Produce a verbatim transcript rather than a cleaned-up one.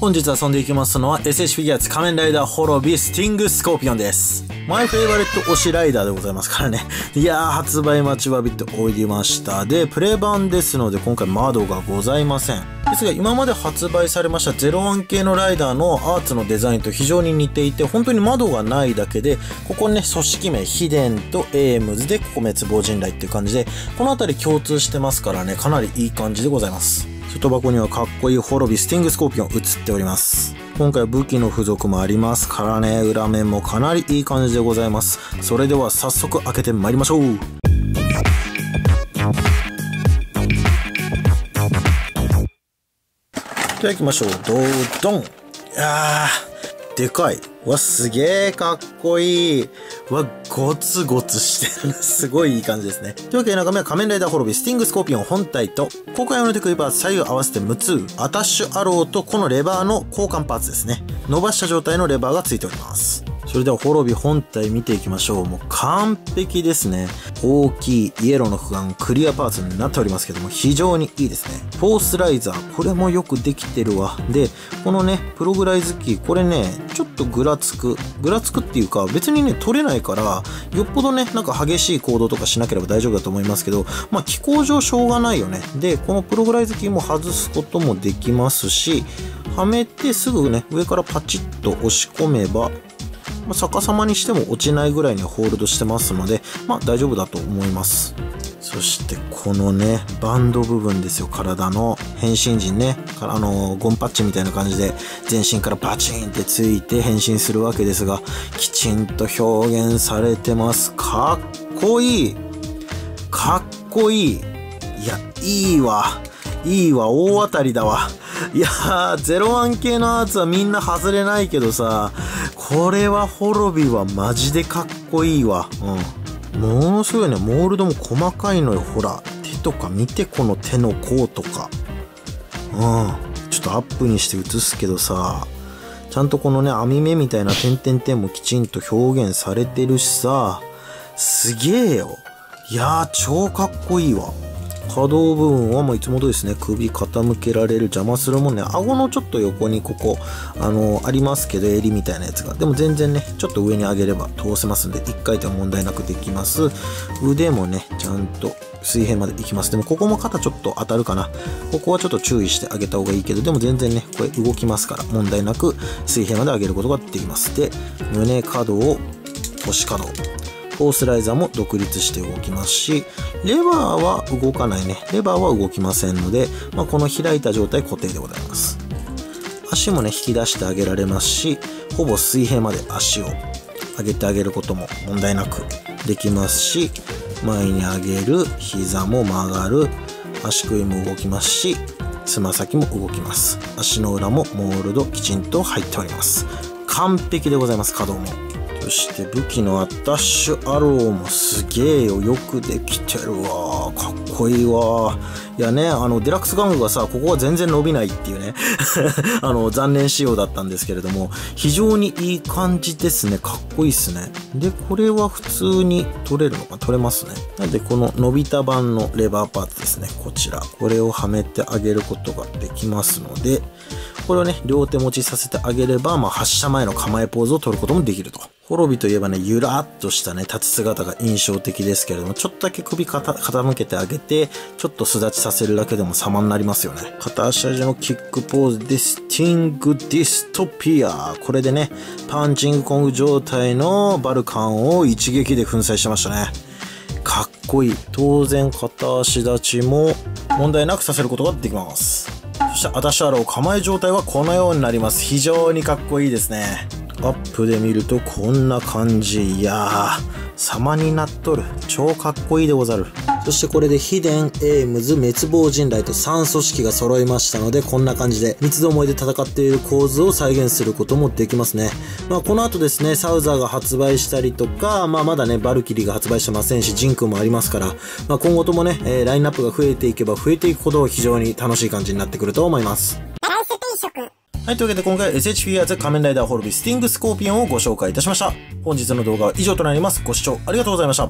本日遊んでいきますのは エスエイチフィギュアーツ 仮面ライダー滅びスティングスコーピオンです。マイフェイバレット推しライダーでございますからね。いやー、発売待ちわびておりました。で、プレ版ですので今回窓がございません。ですが今まで発売されましたゼロワン系のライダーのアーツのデザインと非常に似ていて、本当に窓がないだけで、ここね、組織名、秘伝とエームズで、ここ滅亡人雷っていう感じで、このあたり共通してますからね、かなりいい感じでございます。外箱にはかっこいい滅びスティングスコーピオン映っております。今回武器の付属もありますからね、裏面もかなりいい感じでございます。それでは早速開けてまいりましょう。では行きましょう。ドードン。あー、でかい。わ、すげーかっこいい。わ、ゴツゴツしてる。すごいいい感じですね。というわけで中身は仮面ライダー滅びスティングスコーピオン本体と、効果用の手首パーツ左右合わせてむつ、アタッシュアローとこのレバーの交換パーツですね。伸ばした状態のレバーがついております。それでは滅び本体見ていきましょう。もう完璧ですね。大きいイエローの不安、クリアパーツになっておりますけども、非常にいいですね。フォースライザー、これもよくできてるわ。で、このね、プログライズキー、これね、ちょっとぐらつく。ぐらつくっていうか、別にね、取れないから、よっぽどね、なんか激しい行動とかしなければ大丈夫だと思いますけど、まあ、機構上しょうがないよね。で、このプログライズキーも外すこともできますし、はめてすぐね、上からパチッと押し込めば、まあ逆さまにしても落ちないぐらいにホールドしてますので、まあ大丈夫だと思います。そしてこのね、バンド部分ですよ、体の。変身時ね、あのー、ゴムパッチみたいな感じで全身からバチンってついて変身するわけですが、きちんと表現されてます。かっこいい。かっこいい。いや、いいわ。いいわ、大当たりだわ。いやー、ゼロワン系のアーツはみんな外れないけどさ、これは滅びはマジでかっこいいわ。うん。ものすごいね、モールドも細かいのよ、ほら。手とか見て、この手の甲とか。うん。ちょっとアップにして写すけどさ、ちゃんとこのね、網目みたいな点々点もきちんと表現されてるしさ、すげえよ。いやー、超かっこいいわ。可動部分はもういつも通りですね、首傾けられる、邪魔するもんね、顎のちょっと横にここ、あのー、ありますけど、襟みたいなやつが。でも全然ね、ちょっと上に上げれば通せますんで、一回転問題なくできます。腕もね、ちゃんと水平までいきます。でもここも肩ちょっと当たるかな。ここはちょっと注意してあげた方がいいけど、でも全然ね、これ動きますから、問題なく水平まで上げることができます。で、胸可動、腰可動。フォースライザーも独立して動きますし、レバーは動かないね。レバーは動きませんので、まあ、この開いた状態固定でございます。足もね、引き出してあげられますし、ほぼ水平まで足を上げてあげることも問題なくできますし、前に上げる、膝も曲がる、足首も動きますし、つま先も動きます。足の裏もモールドきちんと入っております。完璧でございます、可動も。そして武器のアタッシュアローもすげえよ。よくできてるわ。かっこいいわ。いやね、あの、デラックス玩具がさ、ここは全然伸びないっていうね。あの、残念仕様だったんですけれども、非常にいい感じですね。かっこいいっすね。で、これは普通に取れるのか取れますね。なので、この伸びた版のレバーパーツですね。こちら。これをはめてあげることができますので、これをね、両手持ちさせてあげれば、まあ、発射前の構えポーズを取ることもできると。滅びといえばね、ゆらっとしたね、立ち姿が印象的ですけれども、ちょっとだけ首傾けてあげて、ちょっと巣立ちさせるだけでも様になりますよね。片足上のキックポーズでスティングディストピア。これでね、パンチングコング状態のバルカンを一撃で粉砕してましたね。かっこいい。当然片足立ちも問題なくさせることができます。そしてアタッシュアロー構え状態はこのようになります。非常にかっこいいですね。アップで見るとこんな感じ。いやー、様になっとる。超かっこいいでござる。そしてこれで秘伝、エイムズ、滅亡人雷とさん組織が揃いましたので、こんな感じで三つどもえで戦っている構図を再現することもできますね。まあこの後ですね、サウザーが発売したりとか、まあまだね、バルキリーが発売してませんし、ジンクもありますから、まあ今後ともね、えー、ラインナップが増えていけば増えていくほど非常に楽しい感じになってくると思います。はい、というわけで今回は エスエイチフィギュアーツ 仮面ライダー滅びスティングスコーピオンをご紹介いたしました。本日の動画は以上となります。ご視聴ありがとうございました。